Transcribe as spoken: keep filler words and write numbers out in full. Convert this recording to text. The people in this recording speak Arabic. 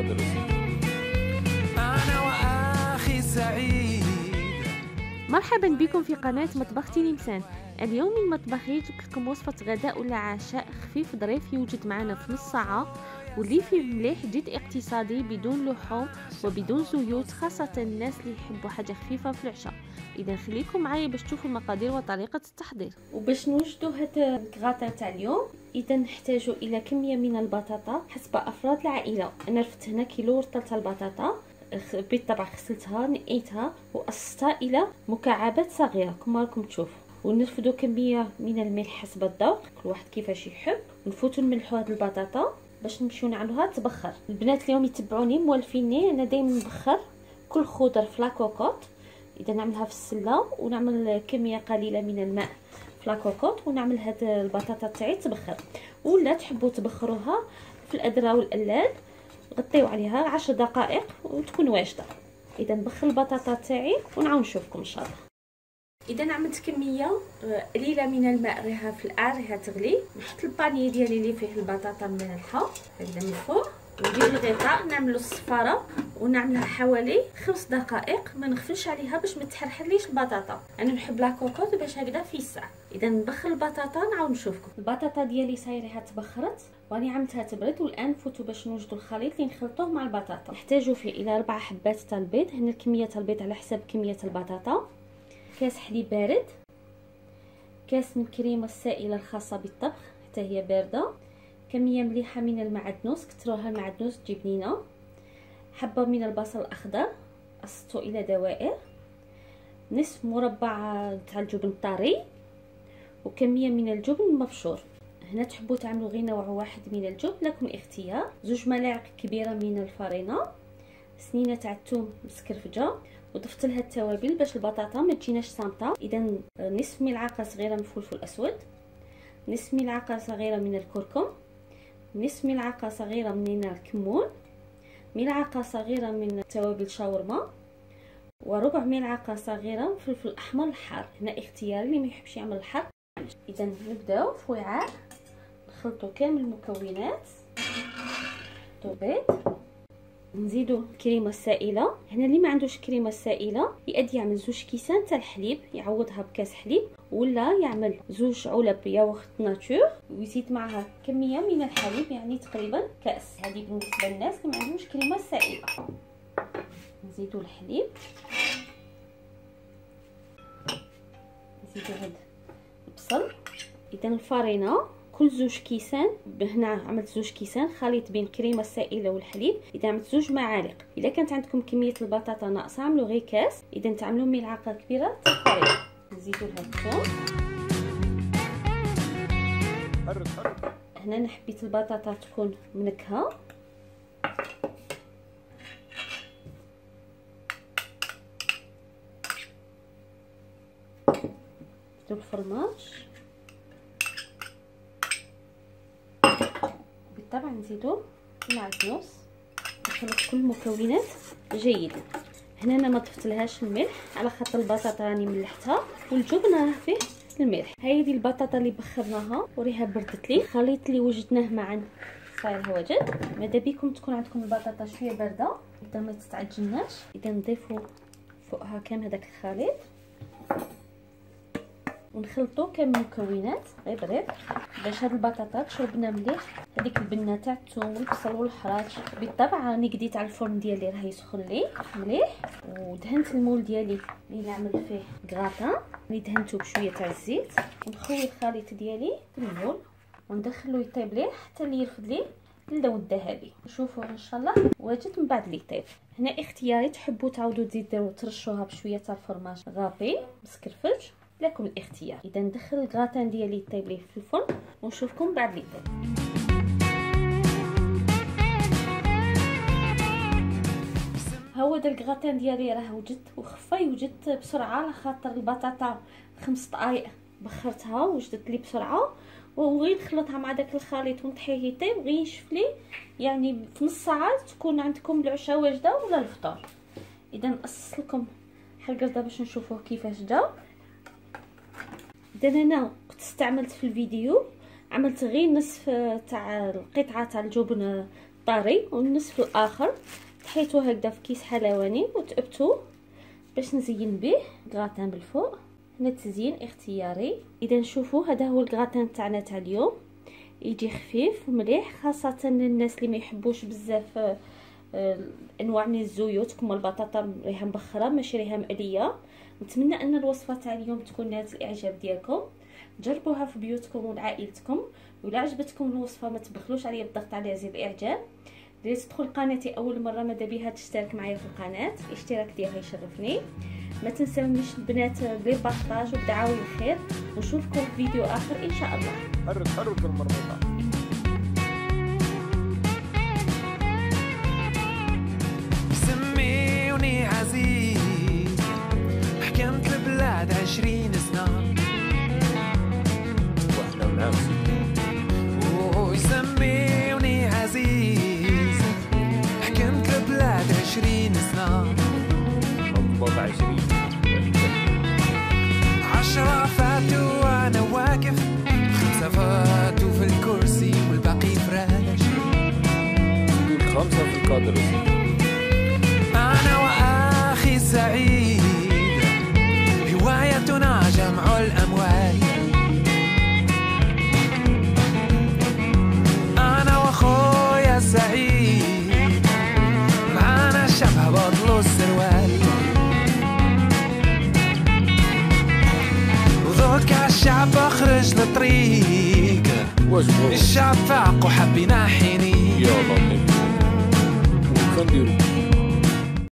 اتفضل. انا واخي سعيد. مرحبا بكم في قناة مطبخ تلمسان. اليوم من مطبخي يجيكم وصفة غداء ولا عشاء خفيف ظريف، يوجد معنا في نص ساعة واللي فيه مليح، جد اقتصادي بدون لحوم وبدون زيوت، خاصة الناس اللي يحبوا حاجة خفيفة في العشاء. اذا خليكم معايا باش تشوفوا المقادير وطريقة التحضير. وباش نوجدوا هاد الكغاطا تاع اليوم، اذا نحتاجوا الى كمية من البطاطا حسب افراد العائلة. انا رفدت هنا كيلو رطلة البطاطا، بالطبع غسلتها نقيتها وقصتها الى مكعبات صغيره كما راكم تشوفوا، ونرفدوا كميه من الملح حسب الذوق، كل واحد كيفاش يحب، ونفوتوا نملحوا هاد البطاطا باش نمشيو نعملوها تبخر. البنات اليوم يتبعوني موالفيني، انا دائما نبخر كل خضر في لاكوكوط. اذا نعملها في السله ونعمل كميه قليله من الماء في لاكوكوط ونعمل هاد البطاطا تاعي تبخر، ولا تحبوا تبخروها في الادرا والقلال، غطيو عليها عشر دقائق وتكون واجده. اذا نبخر البطاطا تاعي ونعاود نشوفكم ان شاء الله. اذا عملت كميه قليله من الماء، راها في القاع راها تغلي. نحط البانيه ديالي اللي فيه البطاطا مالحه هكذا من فوق، ندير الغطاء نعملو الصفاره ونعملها حوالي خمس دقائق، ما نغفلش عليها باش ما تحرحليش البطاطا. انا نحب لاكوكوط باش هكذا في الساعه. اذا نبخر البطاطا نعاود نشوفكم. البطاطا ديالي صايريها تبخرت واني عملتها تبرد، والان نفوتوا باش نوجدوا الخليط اللي نخلطوه مع البطاطا. نحتاجوا فيه الى أربع حبات تاع البيض، هنا كميه تاع البيض على حسب كميه البطاطا، كاس حليب بارد، كاس من الكريمه السائله الخاصه بالطبخ حتى هي بارده، كميه مليحه من المعدنوس، كتروها المعدنوس تجي بنينه، حبه من البصل الاخضر قصته الى دوائر، نصف مربع تاع الجبن الطري، وكميه من الجبن المبشور. هنا تحبوا تعملوا غير نوع واحد من الجبن، لكم اختيار. زوج ملاعق كبيره من الفرينه، سنينه تاع الثوم مسكرفجه، وضفت لها التوابل باش البطاطا ما تجيناش صامته. اذا نصف ملعقه صغيره من الفلفل الاسود، نصف ملعقه صغيره من الكركم، نصف ملعقه صغيره من الكمون، ملعقه صغيره من توابل شاورما، وربع ملعقه صغيره من فلفل احمر حار. هنا اختياري، اللي ما يحبش يعمل الحار. اذا نبداو في وعاء نخلطوا كامل المكونات، البيض، نزيدوا الكريمه السائله. هنا اللي ما عندوش كريمه سائله يأدي يعمل زوج كيسان تاع الحليب، يعوضها بكاس حليب، ولا يعمل زوج علب ياغورت ناتور ويزيد معها كميه من الحليب، يعني تقريبا كاس. هذه بالنسبه للناس اللي ما عندهمش كريمه سائله. نزيدوا الحليب، نزيدوا هذا البصل. اذا الفرينه كل زوج كيسان، هنا عملت زوج كيسان خليط بين الكريمه السائله والحليب. اذا عملت زوج معالق. اذا كانت عندكم كميه البطاطا ناقصه عملوا غير كاس. اذا تعملوا ملعقه كبيره تاع الفرينه. نزيدوا لها الثوم. هنا انا حبيت البطاطا تكون منكهه. نزيدوا الفرماج، طبعا نزيدو المعدنوس، نخلط كل المكونات جيدا. هنا انا ما ضفت لهاش الملح على خاطر البطاطا راني ملحتها، والجبن راه فيه الملح. هايدي البطاطا اللي بخرناها وريها بردت لي، الخليط اللي وجدناه معا صاير وجد. ماذا بكم تكون عندكم البطاطا شويه بارده حتى ما تتعجناش. اذا نضيفو فوقها كامل هذاك الخليط ونخلطو كامل المكونات غير بريد باش هاد البطاطا تشرب لنا مليح هذيك البنه تاع الثوم والبصل والحراج. بالطبع راني قديت على الفرن ديالي راه يسخن لي مليح، ودهنت المول ديالي اللي نعمل فيه غراتان، اللي دهنته بشويه تاع الزيت، ونخوي الخليط ديالي في المول وندخلو يطيب ليه حتى اللي يرفد ليه اللون الذهبي. نشوفوه ان شاء الله واجد من بعد اللي يطيب. هنا اختياري، تحبوا تعاودوا تزيدوا ترشوها بشويه تاع الفرماج غابي مسكرفج، لكم الاختيار. اذا ندخل الغراتان ديالي يطيب ليه في الفرن ونشوفكم بعد اللي يطيب. ها هو دا الغراتان ديالي راه وجد وخفى يوجد بسرعه، على خاطر البطاطا خمس دقائق بخرتها وجدت لي بسرعه، وغير نخلطها مع داك الخليط ونطحيه يطيب غير نشفلي، يعني في نص ساعه تكون عندكم العشاء واجده ولا الفطور. اذا نقص لكم حلقه باش نشوفوه كيفاش جا. اذا انا كنت استعملت في الفيديو عملت غير نصف تاع القطعه تاع الجبن طري والنصف الاخر تحيتوه هكذا في كيس حلواني وتقبتوه باش نزين به غراتان بالفوق. هنا التزيين اختياري. اذا شوفوا هذا هو الغراتان تاعنا تاع اليوم، يجي خفيف ومليح خاصه للناس اللي ما يحبوش بزاف انواع من الزيوت كما البطاطا ريحه مبخره ماشي ريحه مقليه. نتمنى ان الوصفه تاع اليوم تكون نالت الاعجاب ديالكم، جربوها في بيوتكم ولعائلتكم. ولا عجبتكم الوصفه ما تبخلوش عليا بالضغط على زر الاعجاب. اللي تدخل قناتي اول مره ماذا بها تشترك معايا في القناه، الاشتراك ديالها يشرفني. ما تنساونيش البنات بالبارطاج وبدعاوي الخير، ونشوفكم في فيديو اخر ان شاء الله. حرك حرك المربوطه. سميوني عزيز، حكمت البلاد عشرين سنه واحنا منافسين. ويسميوني عزيز، حكمت البلاد عشرين سنه مضبوط عشرين عشرة فاتوا وانا واقف، خمسة فاتوا في الكرسي والباقي فراش، خمسة في الكادر. أنا وأخي سعيد هوايتنا جمع الأموال، أنا وأخويا سعيد معانا شبه بطل السروال، وذوك الشعب أخرج للطريق الشعب فاق وحبينا حينيك.